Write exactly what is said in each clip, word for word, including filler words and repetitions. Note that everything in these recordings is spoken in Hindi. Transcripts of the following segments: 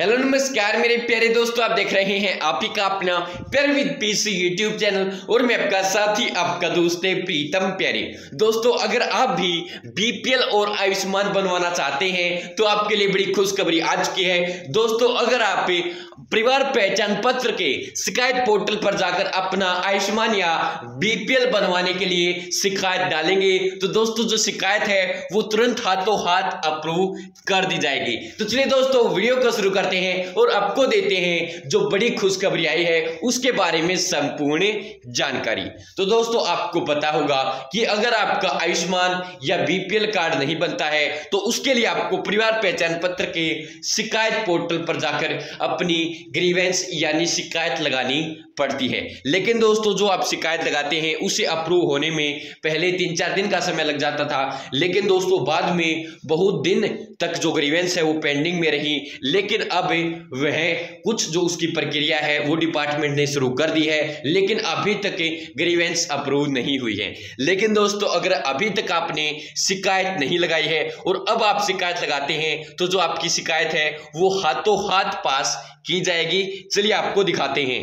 हेलो नमस्कार मेरे प्यारे दोस्तों, आप देख रहे हैं आप ही का अपना प्यारे विद पीसी यूट्यूब चैनल और मैं आपका साथी आपका दोस्त है प्रीतम प्यारे। दोस्तों, अगर आप भी बीपीएल और आयुष्मान बनवाना चाहते हैं तो आपके लिए बड़ी खुशखबरी आज की है। दोस्तों, अगर आप परिवार पहचान पत्र के शिकायत पोर्टल पर जाकर अपना आयुष्मान या बीपीएल बनवाने के लिए शिकायत डालेंगे तो दोस्तों जो शिकायत है वो तुरंत हाथों हाथ अप्रूव कर दी जाएगी। तो चलिए दोस्तों, वीडियो को शुरू करते हैं और आपको देते हैं जो बड़ी खुशखबरी आई है उसके बारे में संपूर्ण जानकारी। तो दोस्तों, आपको पता होगा कि अगर आपका आयुष्मान या बीपीएल कार्ड नहीं बनता है तो उसके लिए आपको परिवार पहचान पत्र के शिकायत पोर्टल पर जाकर अपनी ग्रीवेंस यानी शिकायत लगानी पड़ती है। लेकिन दोस्तों, जो आप शिकायत लगाते हैं उसे अप्रूव होने में पहले तीन चार दिन का समय लग जाता था, लेकिन दोस्तों बाद में बहुत दिन तक जो ग्रीवेंस है वो पेंडिंग में रही। लेकिन अब वह कुछ जो उसकी प्रक्रिया है वो डिपार्टमेंट ने शुरू कर दी है, लेकिन अभी तक ग्रीवेंस अप्रूव नहीं हुई है। लेकिन दोस्तों, अगर अभी तक आपने शिकायत नहीं लगाई है और अब आप शिकायत लगाते हैं तो जो आपकी शिकायत है वो हाथों हाथ पास की जाएगी। चलिए आपको दिखाते हैं।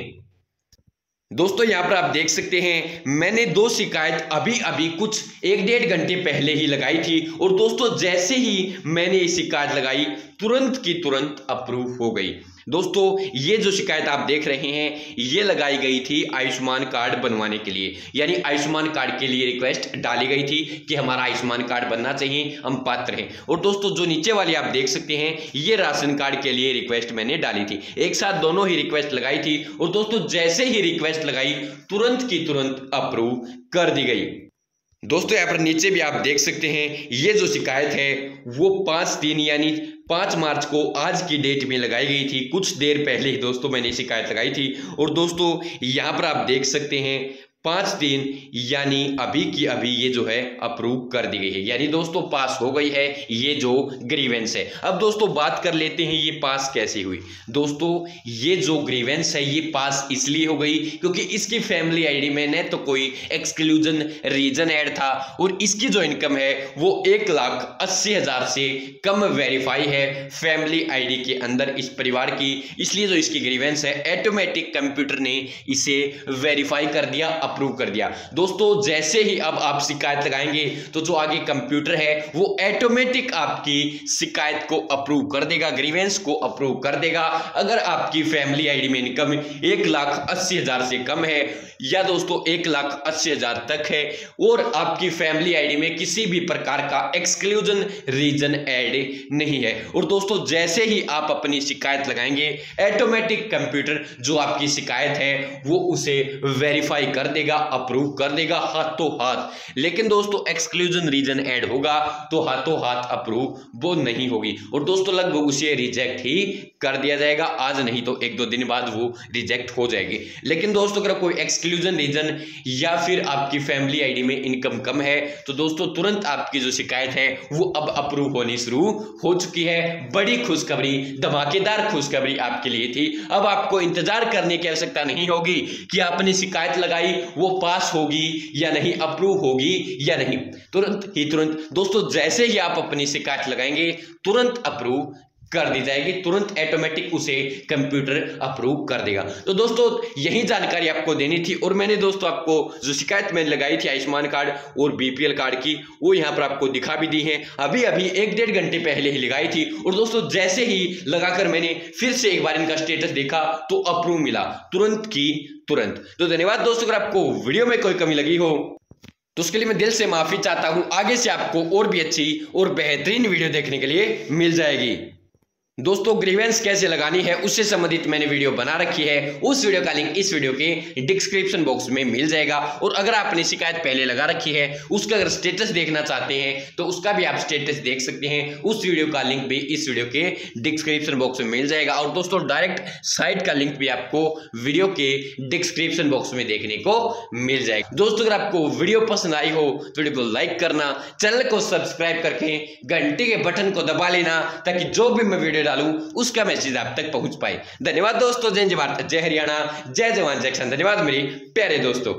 दोस्तों, यहाँ पर आप देख सकते हैं मैंने दो शिकायत अभी अभी कुछ एक डेढ़ घंटे पहले ही लगाई थी और दोस्तों जैसे ही मैंने ये शिकायत लगाई तुरंत की तुरंत अप्रूव हो गई। दोस्तों, ये जो शिकायत आप देख रहे हैं ये लगाई गई थी आयुष्मान कार्ड बनवाने के लिए, यानी आयुष्मान कार्ड के लिए रिक्वेस्ट डाली गई थी कि हमारा आयुष्मान कार्ड बनना चाहिए, हम पात्र हैं। और दोस्तों जो नीचे वाली आप देख सकते हैं ये राशन कार्ड के लिए रिक्वेस्ट मैंने डाली थी। एक साथ दोनों ही रिक्वेस्ट लगाई थी और दोस्तों जैसे ही रिक्वेस्ट लगाई तुरंत की तुरंत अप्रूव कर दी गई। दोस्तों, यहाँ पर नीचे भी आप देख सकते हैं ये जो शिकायत है वो पाँच दिन यानी पाँच मार्च को आज की डेट में लगाई गई थी। कुछ देर पहले ही दोस्तों मैंने शिकायत लगाई थी और दोस्तों यहाँ पर आप देख सकते हैं पाँच दिन यानी अभी की अभी ये जो है अप्रूव कर दी गई है, यानी दोस्तों पास हो गई है ये जो ग्रीवेंस है। अब दोस्तों बात कर लेते हैं ये पास कैसे हुई। दोस्तों, ये जो ग्रीवेंस है ये पास इसलिए हो गई क्योंकि इसकी फैमिली आईडी में न तो कोई एक्सक्लूजन रीजन ऐड था और इसकी जो इनकम है वो एक लाख अस्सी हजार से कम वेरीफाई है फैमिली आईडी के अंदर इस परिवार की, इसलिए जो इसकी ग्रीवेंस है ऑटोमेटिक कंप्यूटर ने इसे वेरीफाई कर दिया, अप्रूव कर दिया। दोस्तों, जैसे ही अब आप शिकायत लगाएंगे तो जो आगे कंप्यूटर है वो ऑटोमेटिक आपकी शिकायत को अप्रूव कर देगा, ग्रीवेंस को अप्रूव कर देगा। अगर आपकी फैमिली आईडी में इनकम एक लाख अस्सी हजार से कम है या दोस्तों एक लाख अस्सी हजार तक है और आपकी फैमिली आईडी में किसी भी प्रकार का एक्सक्लूजन रीजन ऐड नहीं है और दोस्तों जैसे ही आप अपनी शिकायत लगाएंगे ऑटोमेटिक कंप्यूटर जो आपकी शिकायत है वो उसे वेरीफाई कर देगा, अप्रूव कर देगा हाथों हाथ। लेकिन दोस्तों एक्सक्लूजन रीजन ऐड होगा तो हाथों हाथ अप्रूव वो नहीं होगी और दोस्तों लगभग उसे रिजेक्ट ही कर दिया जाएगा, आज नहीं तो एक दो दिन बाद वो रिजेक्ट हो जाएगी। लेकिन दोस्तों अगर कोई एक्सक्लूजन रीजन या फिर आपकी फैमिली आईडी में इनकम कम है तो दोस्तों तुरंत आपकी जो शिकायत है वो अब अप्रूव होनी शुरू हो चुकी है। बड़ी खुशखबरी, धमाकेदार खुशखबरी आपके लिए थी। अब आपको इंतजार करने की आवश्यकता नहीं होगी कि आपने शिकायत लगाई वो पास होगी या नहीं, अप्रूव होगी या नहीं। तुरंत ही तुरंत दोस्तों जैसे ही आप अपनी शिकायत लगाएंगे तुरंत अप्रूव कर दी जाएगी, तुरंत ऑटोमेटिक उसे कंप्यूटर अप्रूव कर देगा। तो दोस्तों यही जानकारी आपको देनी थी और मैंने दोस्तों आपको जो शिकायत मैंने लगाई थी आयुष्मान कार्ड और बीपीएल कार्ड की वो यहाँ पर आपको दिखा भी दी है, अभी अभी एक डेढ़ घंटे पहले ही लगाई थी और दोस्तों जैसे ही लगाकर मैंने फिर से एक बार इनका स्टेटस देखा तो अप्रूव मिला तुरंत की तुरंत। तो धन्यवाद दोस्तों, अगर आपको वीडियो में कोई कमी लगी हो तो उसके लिए मैं दिल से माफी चाहता हूँ। आगे से आपको और भी अच्छी और बेहतरीन वीडियो देखने के लिए मिल जाएगी। दोस्तों ग्रीवेंस कैसे लगानी है उससे संबंधित मैंने वीडियो बना रखी है, उस वीडियो का लिंक इस वीडियो के डिस्क्रिप्शन बॉक्स में मिल जाएगा और अगर आपने शिकायत पहले लगा रखी है उसका अगर स्टेटस देखना चाहते हैं तो उसका भी आप स्टेटस देख सकते हैं, उस वीडियो का लिंक भी इस वीडियो के डिस्क्रिप्शन बॉक्स में मिल जाएगा और दोस्तों डायरेक्ट साइट का लिंक भी आपको वीडियो के डिस्क्रिप्शन बॉक्स में देखने को मिल जाएगा। दोस्तों अगर आपको वीडियो पसंद आई हो तो वीडियो को लाइक करना, चैनल को सब्सक्राइब करके घंटे के बटन को दबा लेना ताकि जो भी मैं वीडियो डालूं उसका मैसेज आप तक पहुंच पाए। धन्यवाद दोस्तों, जय हिंद, जय भारत, जय हरियाणा, जय जवान जय किसान। धन्यवाद मेरे प्यारे दोस्तों।